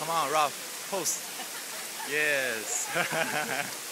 Come on, Ralph, post. Yes.